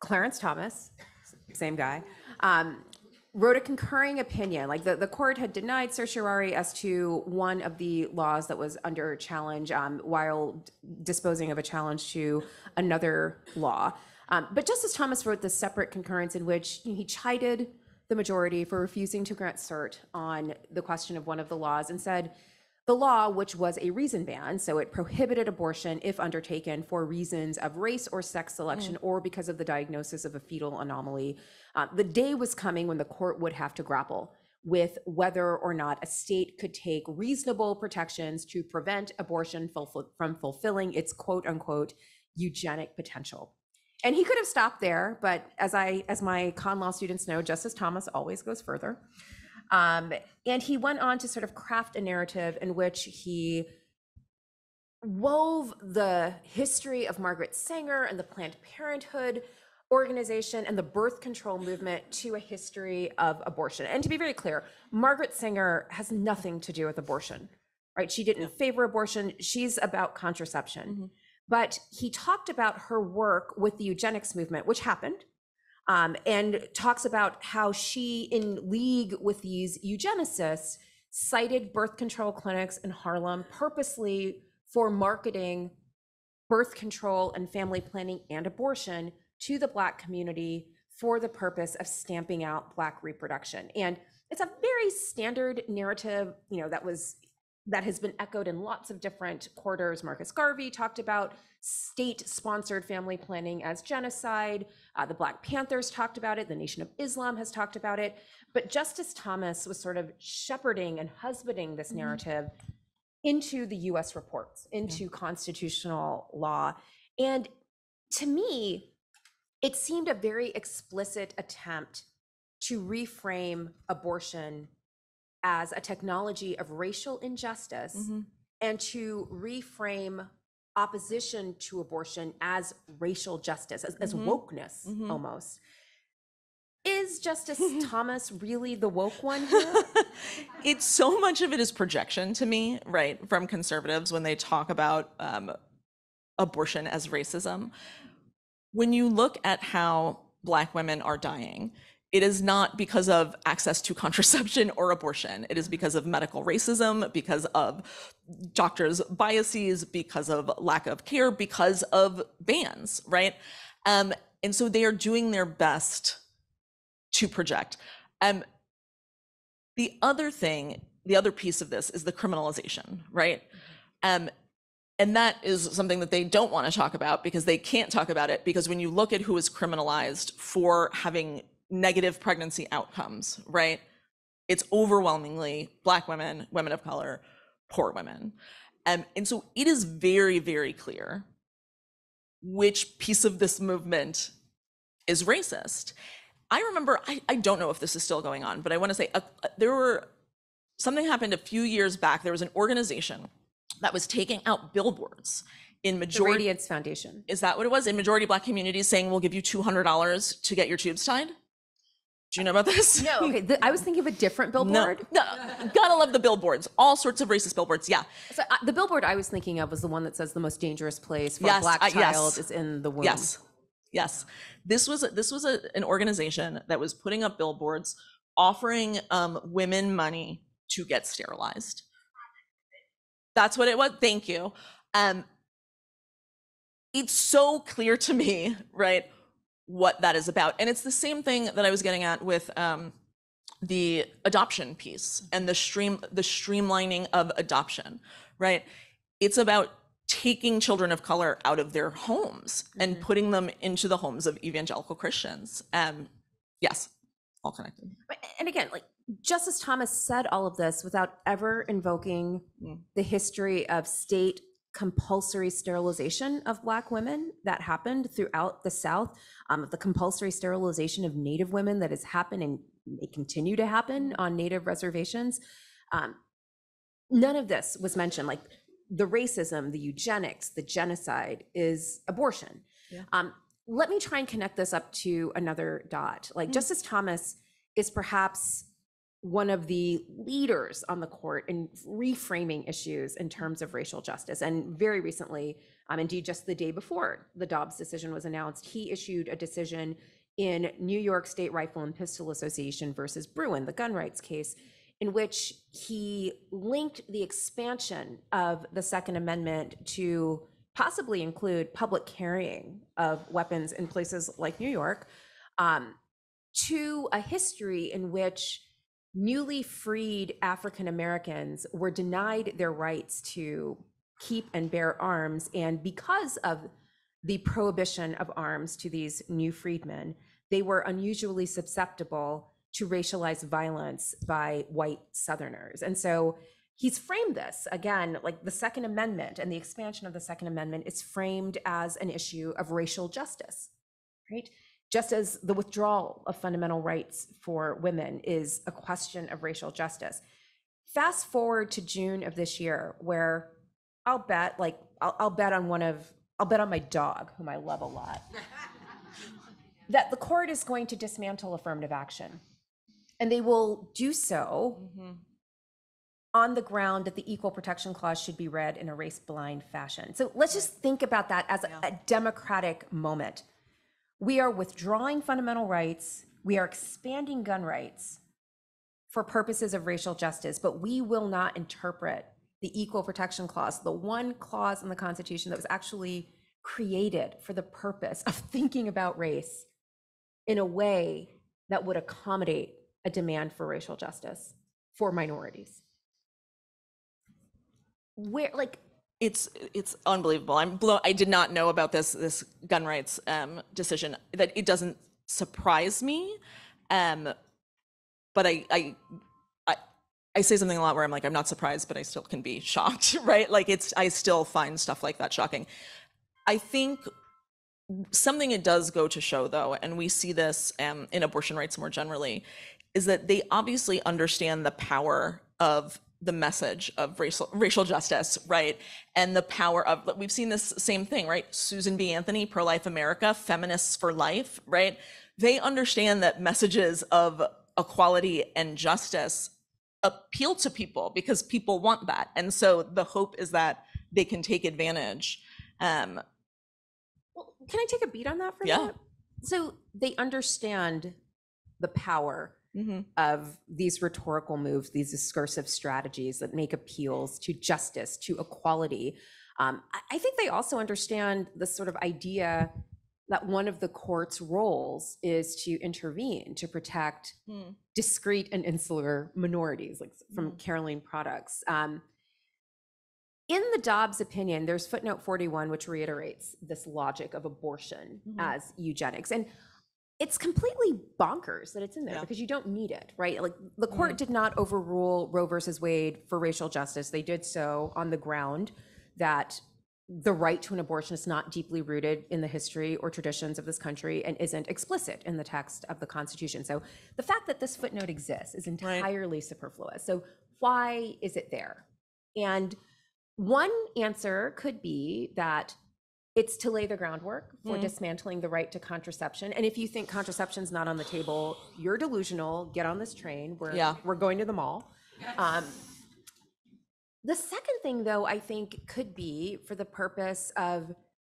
Clarence Thomas, same guy, um, wrote a concurring opinion. Like, the, the court had denied certiorari as to one of the laws that was under challenge um, while disposing of a challenge to another law. Um, but Justice Thomas wrote this separate concurrence in which he chided the majority for refusing to grant cert on the question of one of the laws and said, the law, which was a reason ban, so it prohibited abortion if undertaken for reasons of race or sex selection mm. or because of the diagnosis of a fetal anomaly. Uh, the day was coming when the court would have to grapple with whether or not a state could take reasonable protections to prevent abortion fulfill- from fulfilling its quote unquote eugenic potential. And he could have stopped there, but as I, as my con law students know, Justice Thomas always goes further. Um, and he went on to sort of craft a narrative in which he wove the history of Margaret Sanger and the Planned Parenthood organization and the birth control movement to a history of abortion. And to be very clear, Margaret Sanger has nothing to do with abortion, right? She didn't favor abortion. She's about contraception. Mm-hmm. But he talked about her work with the eugenics movement, which happened. Um, and talks about how she, in league with these eugenicists, cited birth control clinics in Harlem purposely for marketing birth control and family planning and abortion to the Black community for the purpose of stamping out Black reproduction. And it's a very standard narrative, you know, that was that has been echoed in lots of different quarters. Marcus Garvey talked about state-sponsored family planning as genocide. Uh, the Black Panthers talked about it. The Nation of Islam has talked about it. But Justice Thomas was sort of shepherding and husbanding this narrative mm-hmm. into the U S reports, into yeah. constitutional law. And to me, it seemed a very explicit attempt to reframe abortion as a technology of racial injustice mm-hmm. and to reframe opposition to abortion as racial justice, as, as mm-hmm. wokeness mm-hmm. almost. Is Justice Thomas really the woke one here? It's so much of it is projection to me, right, from conservatives when they talk about um, abortion as racism. When you look at how Black women are dying, it is not because of access to contraception or abortion. It is because of medical racism, because of doctors' biases, because of lack of care, because of bans, right? Um, and so they are doing their best to project. Um, the other thing, the other piece of this is the criminalization, right? Um, and that is something that they don't want to talk about because they can't talk about it, because when you look at who is criminalized for having negative pregnancy outcomes, right? It's overwhelmingly Black women, women of color, poor women. Um, and so it is very, very clear which piece of this movement is racist. I remember, I, I don't know if this is still going on, but I want to say uh, there were, something happened a few years back. There was an organization that was taking out billboards in majority- The Radiance Foundation. Is that what it was? In majority Black communities saying, we'll give you two hundred dollars to get your tubes tied? Do you know about this? No, okay. The, I was thinking of a different billboard. No, no, gotta love the billboards. All sorts of racist billboards, yeah. So uh, the billboard I was thinking of was the one that says the most dangerous place for yes, a Black uh, child yes. is in the womb. Yes, Yes, this was this was a, an organization that was putting up billboards offering um, women money to get sterilized. That's what it was. Thank you. Um, it's so clear to me, right, what that is about. And it's the same thing that I was getting at with um, the adoption piece and the stream, the streamlining of adoption, right? It's about taking children of color out of their homes mm-hmm. and putting them into the homes of evangelical Christians. Um, yes, all connected. And again, like Justice Thomas said all of this without ever invoking mm. the history of state compulsory sterilization of Black women that happened throughout the South, um, the compulsory sterilization of Native women that has happened and may continue to happen on Native reservations. Um, none of this was mentioned, like the racism, the eugenics, the genocide is abortion. Yeah. Um, let me try and connect this up to another dot. Like mm. Justice Thomas is perhaps one of the leaders on the court in reframing issues in terms of racial justice. And very recently, um, indeed just the day before the Dobbs decision was announced, he issued a decision in New York State Rifle and Pistol Association versus Bruin, the gun rights case, in which he linked the expansion of the Second Amendment to possibly include public carrying of weapons in places like New York, um, to a history in which newly freed African Americans were denied their rights to keep and bear arms. And because of the prohibition of arms to these new freedmen, they were unusually susceptible to racialized violence by white Southerners. And so he's framed this, again, like the Second Amendment and the expansion of the Second Amendment is framed as an issue of racial justice, right? Just as the withdrawal of fundamental rights for women is a question of racial justice. Fast forward to June of this year, where I'll bet, like, I'll, I'll bet on one of, I'll bet on my dog, whom I love a lot, that the court is going to dismantle affirmative action. And they will do so mm-hmm. on the ground that the Equal Protection Clause should be read in a race-blind fashion. So let's just think about that as yeah. a, a democratic moment. We are withdrawing fundamental rights, we are expanding gun rights for purposes of racial justice, but we will not interpret the Equal Protection Clause, the one clause in the Constitution that was actually created for the purpose of thinking about race, in a way that would accommodate a demand for racial justice for minorities. Where, like, It's it's unbelievable. I'm blown. I did not know about this this gun rights um, decision. That it doesn't surprise me, um, but I, I I I say something a lot where I'm like, I'm not surprised, but I still can be shocked, right? Like it's I still find stuff like that shocking. I think something it does go to show, though, and we see this um, in abortion rights more generally, is that they obviously understand the power of the message of racial racial justice, right? And the power of, we've seen this same thing, right? Susan B. Anthony, Pro-Life America, Feminists for Life, right? They understand that messages of equality and justice appeal to people because people want that. And so the hope is that they can take advantage. Um, well, can I take a beat on that for a minute? Yeah. So they understand the power Mm-hmm. of these rhetorical moves, these discursive strategies that make appeals to justice, to equality. Um, I, I think they also understand the sort of idea that one of the court's roles is to intervene, to protect mm. discrete and insular minorities, like from mm. Caroline products. Um, in the Dobbs opinion, there's footnote forty-one, which reiterates this logic of abortion mm-hmm. as eugenics. And it's completely bonkers that it's in there yeah. because you don't need it, right? Like the court mm-hmm. did not overrule Roe versus Wade for racial justice. They did so on the ground that the right to an abortion is not deeply rooted in the history or traditions of this country and isn't explicit in the text of the Constitution. So the fact that this footnote exists is entirely right. superfluous. So why is it there? And one answer could be that it's to lay the groundwork for mm. dismantling the right to contraception. And if you think contraception's not on the table, you're delusional. Get on this train. We're, yeah. we're going to the mall. Um, the second thing, though, I think could be for the purpose of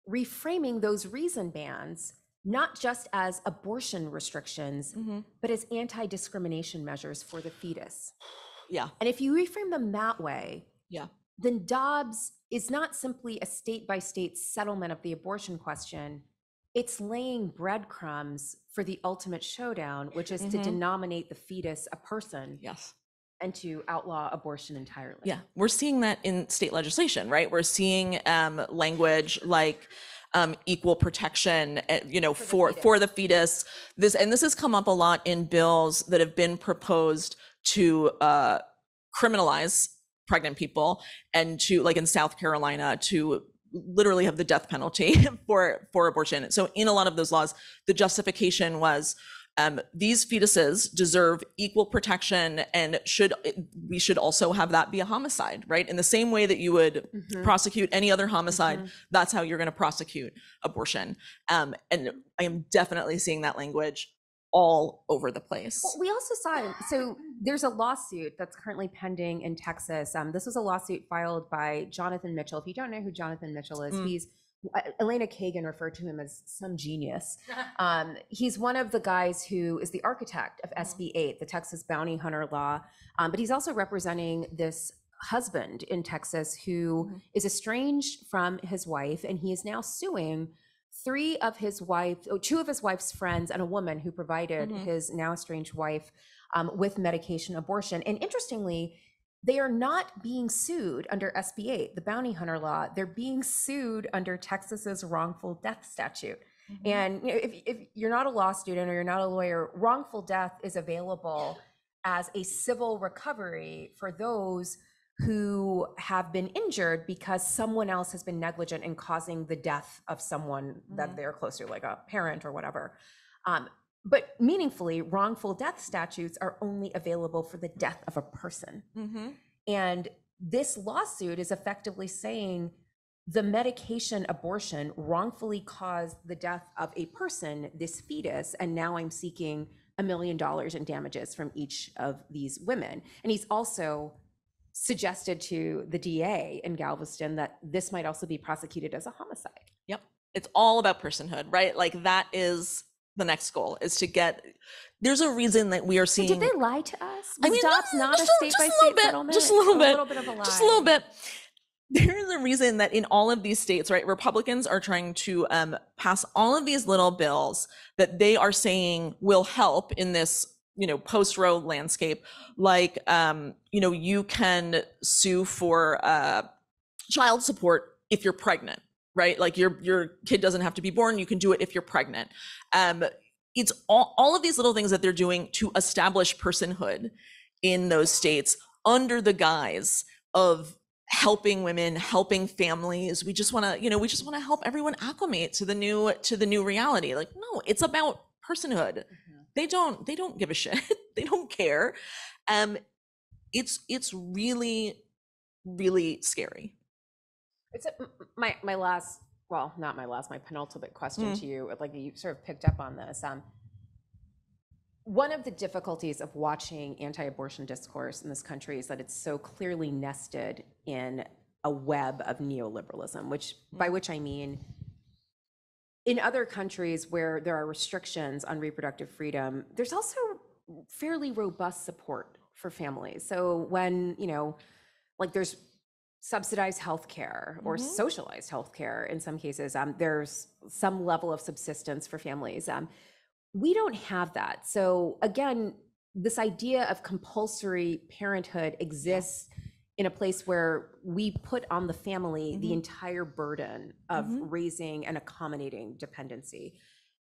reframing those reason bans not just as abortion restrictions, mm-hmm. but as anti-discrimination measures for the fetus. Yeah. And if you reframe them that way, yeah. then Dobbs is not simply a state-by-state settlement of the abortion question. It's laying breadcrumbs for the ultimate showdown, which is mm-hmm. to denominate the fetus a person. Yes. And to outlaw abortion entirely. Yeah, we're seeing that in state legislation, right? We're seeing um, language like um, equal protection, uh, you know, for, for, for the fetus. This and this has come up a lot in bills that have been proposed to uh, criminalize pregnant people, and to, like in South Carolina, to literally have the death penalty for for abortion. So in a lot of those laws, the justification was, Um, these fetuses deserve equal protection, and should we should also have that be a homicide, right? In the same way that you would mm-hmm. prosecute any other homicide, mm-hmm. that's how you're going to prosecute abortion. Um, and I am definitely seeing that language all over the place. Well, we also saw, so there's a lawsuit that's currently pending in Texas. Um, this was a lawsuit filed by Jonathan Mitchell. If you don't know who Jonathan Mitchell is, mm. he's Elena Kagan referred to him as some genius. Um, he's one of the guys who is the architect of S B eight, the Texas bounty hunter law, um, but he's also representing this husband in Texas who mm-hmm. is estranged from his wife, and he is now suing three of his wife, oh, two of his wife's friends and a woman who provided mm-hmm. his now estranged wife um, with medication abortion. And interestingly, they are not being sued under S B eight, the bounty hunter law. They're being sued under Texas's wrongful death statute. Mm-hmm. And you know, if, if you're not a law student or you're not a lawyer, wrongful death is available as a civil recovery for those who have been injured because someone else has been negligent in causing the death of someone mm-hmm. that they're close to, like a parent or whatever. Um, But meaningfully, wrongful death statutes are only available for the death of a person. Mm-hmm. And this lawsuit is effectively saying the medication abortion wrongfully caused the death of a person, this fetus, and now I'm seeking a million dollars in damages from each of these women. And he's also suggested to the D A in Galveston that this might also be prosecuted as a homicide. Yep. It's all about personhood, right? Like that is the next goal, is to get, there's a reason that we are seeing. Did they lie to us? Was I mean, Dobbs not just, a state by state settlement? Just a little bit, a little bit of a lie. Just a little bit. There is a reason that in all of these states, right, Republicans are trying to um, pass all of these little bills that they are saying will help in this, you know, post-Roe landscape. Like, um, you know, you can sue for uh, child support if you're pregnant. Right? Like your, your kid doesn't have to be born. You can do it if you're pregnant. Um, it's all, all of these little things that they're doing to establish personhood in those states under the guise of helping women, helping families. We just want to, you know, we just want to help everyone acclimate to the new, to the new reality. Like, no, it's about personhood. Mm-hmm. They don't, they don't give a shit. They don't care. Um, it's, it's really, really scary. It's a, my my last, well, not my last, my penultimate question mm. to you. Like you sort of picked up on this. Um, one of the difficulties of watching anti-abortion discourse in this country is that it's so clearly nested in a web of neoliberalism, which mm. by which I mean, in other countries where there are restrictions on reproductive freedom, there's also fairly robust support for families. So when you know, like there's subsidized healthcare or mm-hmm. socialized healthcare in some cases. Um, there's some level of subsistence for families. Um, we don't have that. So again, this idea of compulsory parenthood exists in a place where we put on the family mm-hmm. the entire burden of mm-hmm. raising and accommodating dependency.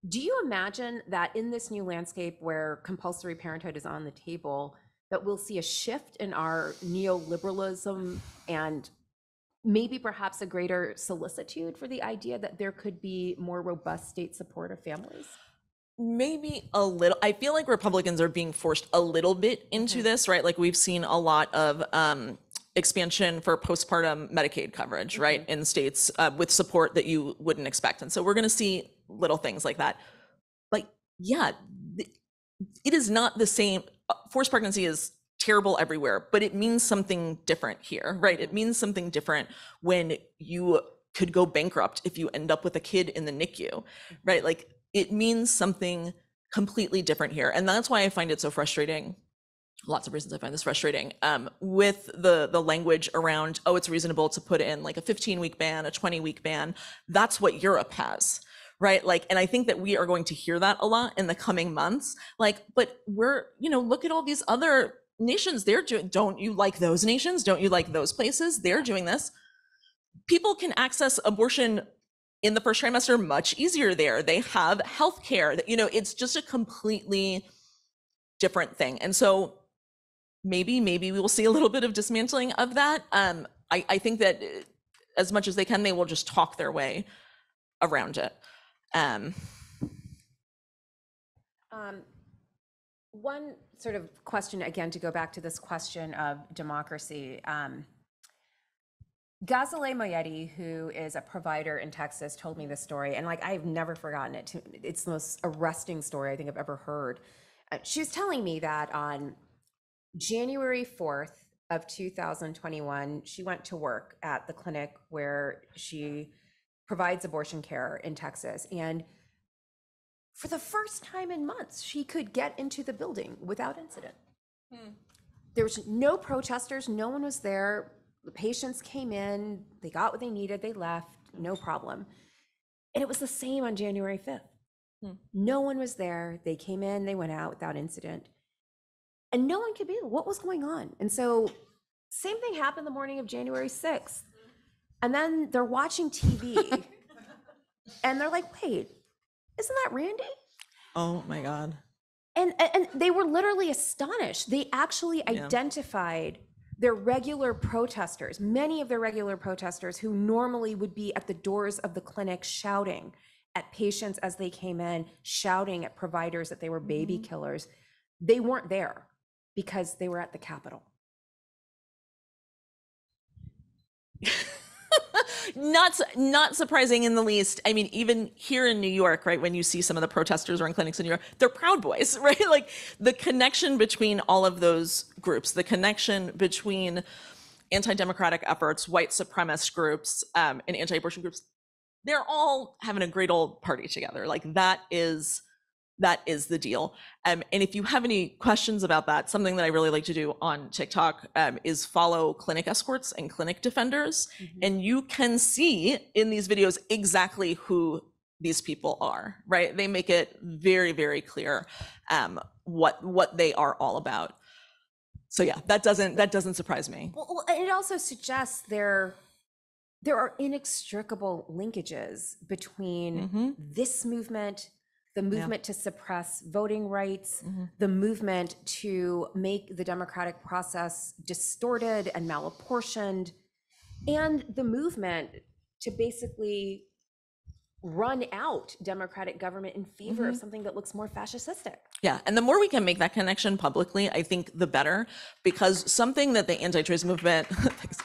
Do you imagine that in this new landscape where compulsory parenthood is on the table, that we'll see a shift in our neoliberalism and maybe perhaps a greater solicitude for the idea that there could be more robust state support of families? Maybe a little. I feel like Republicans are being forced a little bit into mm-hmm. this, right? Like we've seen a lot of um, expansion for postpartum Medicaid coverage, mm-hmm. right, in states uh, with support that you wouldn't expect. And so we're going to see little things like that. Like, yeah, th- it is not the same. Forced pregnancy is terrible everywhere, but it means something different here, right? It means something different when you could go bankrupt if you end up with a kid in the N I C U, right? Like it means something completely different here. And that's why I find it so frustrating. Lots of reasons I find this frustrating um, with the the language around, oh, it's reasonable to put in like a fifteen week ban, a twenty week ban. That's what Europe has, right? Like, and I think that we are going to hear that a lot in the coming months. Like, but we're, you know, look at all these other nations. They're doing, don't you like those nations? Don't you like those places? They're doing this. People can access abortion in the first trimester much easier there. They have healthcare. That, you know, it's just a completely different thing. And so maybe, maybe we will see a little bit of dismantling of that. Um, I, I think that as much as they can, they will just talk their way around it. Um. Um, one sort of question, again, to go back to this question of democracy. Um, Ghazaleh Moeti, who is a provider in Texas, told me this story, and like I've never forgotten it. It's the most arresting story I think I've ever heard. Uh, she was telling me that on January fourth of two thousand twenty-one, she went to work at the clinic where she provides abortion care in Texas. And for the first time in months, she could get into the building without incident. Hmm. There was no protesters, no one was there. The patients came in, they got what they needed, they left, no problem. And it was the same on January fifth. Hmm. No one was there, they came in, they went out without incident. And no one could be, what was going on? And so same thing happened the morning of January sixth. And then they're watching T V and they're like, wait, isn't that Randy? Oh my God. And, and they were literally astonished. They actually yeah. identified their regular protesters, many of their regular protesters who normally would be at the doors of the clinic shouting at patients as they came in, shouting at providers that they were baby mm-hmm. killers. They weren't there because they were at the Capitol. Not, not surprising in the least. I mean, even here in New York, right, when you see some of the protesters around clinics in New York, they're Proud Boys, right? Like the connection between all of those groups, the connection between anti-democratic efforts, white supremacist groups, um, and anti-abortion groups, they're all having a great old party together. Like that is, that is the deal. Um, and if you have any questions about that, something that I really like to do on TikTok um, is follow clinic escorts and clinic defenders. Mm-hmm. And you can see in these videos exactly who these people are, right? They make it very, very clear um, what what they are all about. So yeah, that doesn't that doesn't surprise me. Well, and it also suggests there, there are inextricable linkages between mm-hmm. this movement, the movement yeah. to suppress voting rights, mm-hmm. the movement to make the democratic process distorted and malapportioned, and the movement to basically run out democratic government in favor mm-hmm. of something that looks more fascistic. Yeah, and the more we can make that connection publicly, I think the better, because something that the anti-choice movement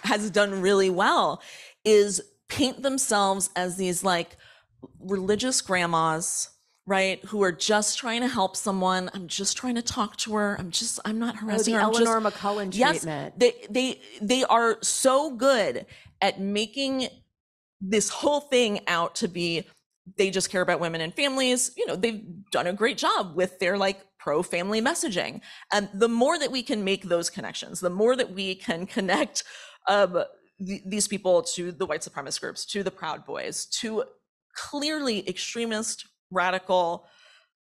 has done really well is paint themselves as these like religious grandmas, right, who are just trying to help someone. I'm just trying to talk to her. I'm just, I'm not harassing oh, the her. The Eleanor just, McCullen treatment. Yes, they, they, they are so good at making this whole thing out to be, they just care about women and families. You know, they've done a great job with their like pro-family messaging. And the more that we can make those connections, the more that we can connect um, th these people to the white supremacist groups, to the Proud Boys, to clearly extremist radical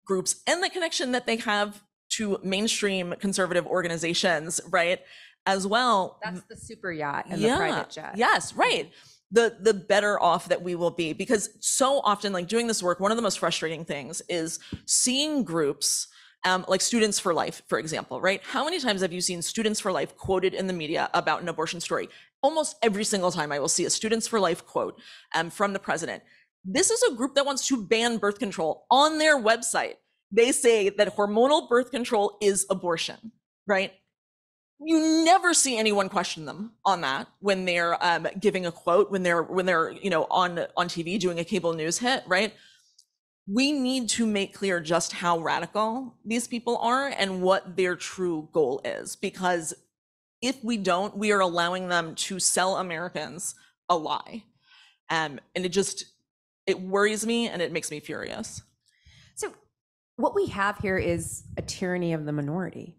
groups, and the connection that they have to mainstream conservative organizations, right, as well. That's the super yacht and yeah, the private jet. Yes, right. The, the better off that we will be, because so often, like doing this work, one of the most frustrating things is seeing groups um, like Students for Life, for example, right? How many times have you seen Students for Life quoted in the media about an abortion story? Almost every single time I will see a Students for Life quote um, from the president. This is a group that wants to ban birth control. On their website, they say that hormonal birth control is abortion, right? You never see anyone question them on that when they're um, giving a quote, when they're when they're you know on on T V doing a cable news hit, right? We need to make clear just how radical these people are and what their true goal is, because if we don't, we are allowing them to sell Americans a lie, um, and it just. It worries me and it makes me furious. what we have here is a tyranny of the minority.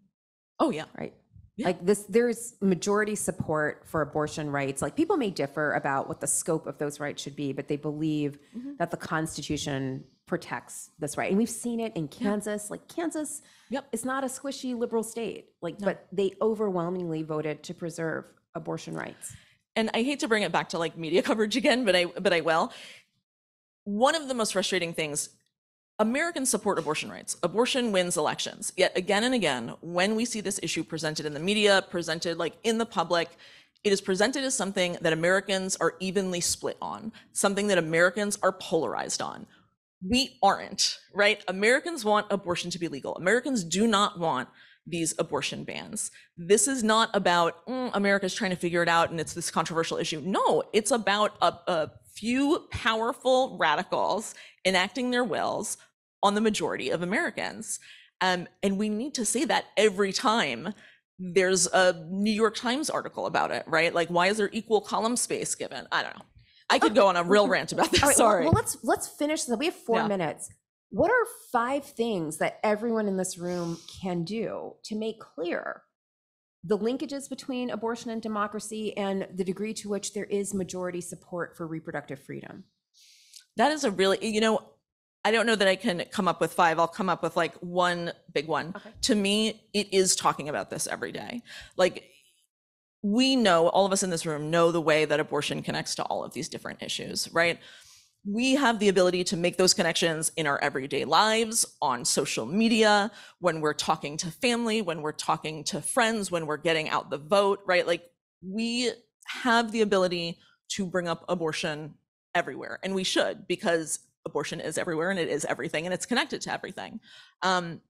Oh yeah. Right. Yeah. Like this, there's majority support for abortion rights. Like people may differ about what the scope of those rights should be, but they believe mm-hmm. that the Constitution protects this right. And we've seen it in Kansas, yeah. like Kansas yep. is not a squishy liberal state, like, no. but they overwhelmingly voted to preserve abortion rights. And I hate to bring it back to like media coverage again, but I, but I will. One of the most frustrating things, Americans support abortion rights. Abortion wins elections. Yet again and again, when we see this issue presented in the media, presented like in the public, it is presented as something that Americans are evenly split on, something that Americans are polarized on. We aren't, right? Americans want abortion to be legal. Americans do not want these abortion bans. This is not about mm, America's trying to figure it out and it's this controversial issue. No, it's about a, a few powerful radicals enacting their wills on the majority of Americans. Um, and we need to say that every time there's a New York Times article about it, right? Like, why is there equal column space given? I don't know. I could okay. go on a real rant about this. All right, sorry. Well, well, let's let's finish this. We have four yeah. minutes. What are five things that everyone in this room can do to make clear the linkages between abortion and democracy and the degree to which there is majority support for reproductive freedom? That is a really, you know, I don't know that I can come up with five. I'll come up with like one big one. Okay. To me, it is talking about this every day. Like, we know, all of us in this room know the way that abortion connects to all of these different issues, right? We have the ability to make those connections in our everyday lives, on social media, when we're talking to family, when we're talking to friends, when we're getting out the vote, right? Like, we have the ability to bring up abortion everywhere, and we should, because abortion is everywhere and it is everything and it's connected to everything. Um,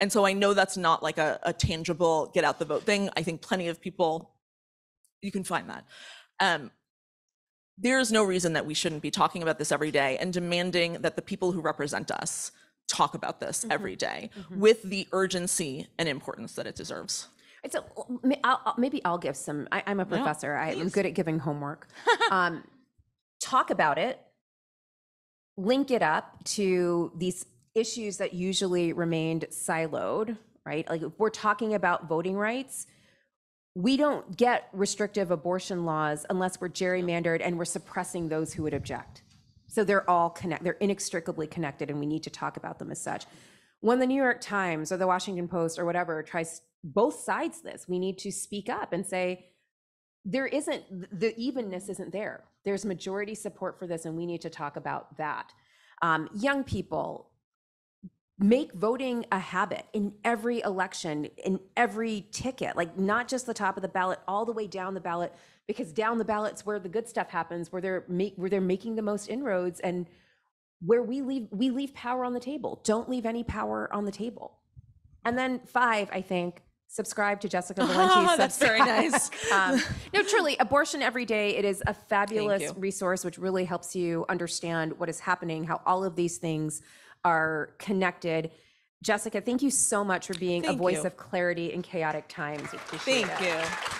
and so I know that's not like a, a tangible get out the vote thing. I think plenty of people, you can find that. Um, There is no reason that we shouldn't be talking about this every day and demanding that the people who represent us talk about this mm-hmm. every day mm-hmm. with the urgency and importance that it deserves. So I'll, maybe I'll give some, I, I'm a professor, yeah, I'm good at giving homework. um, talk about it, link it up to these issues that usually remained siloed, right? Like, if we're talking about voting rights, we don't get restrictive abortion laws unless we're gerrymandered and we're suppressing those who would object. So they're all connect, they're inextricably connected, and we need to talk about them as such. When the New York Times or the Washington Post or whatever tries both sides this, we need to speak up and say, there isn't, the evenness isn't there. There's majority support for this, and we need to talk about that. Um, young people, make voting a habit in every election, in every ticket, like not just the top of the ballot, all the way down the ballot, because down the ballot's where the good stuff happens, where they're make, where they're making the most inroads, and where we leave we leave power on the table. Don't leave any power on the table. And then five, I think, subscribe to Jessica Valenti's. Oh, that's Substack. Very nice. um, no, truly, Abortion Every Day. It is a fabulous resource, which really helps you understand what is happening, how all of these things are connected. Jessica, thank you so much for being thank a voice you. Of clarity in chaotic times. Appreciate thank it. You.